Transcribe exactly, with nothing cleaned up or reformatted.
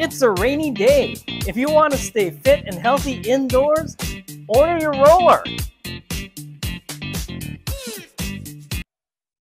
It's a rainy day. If you want to stay fit and healthy indoors, order your roller.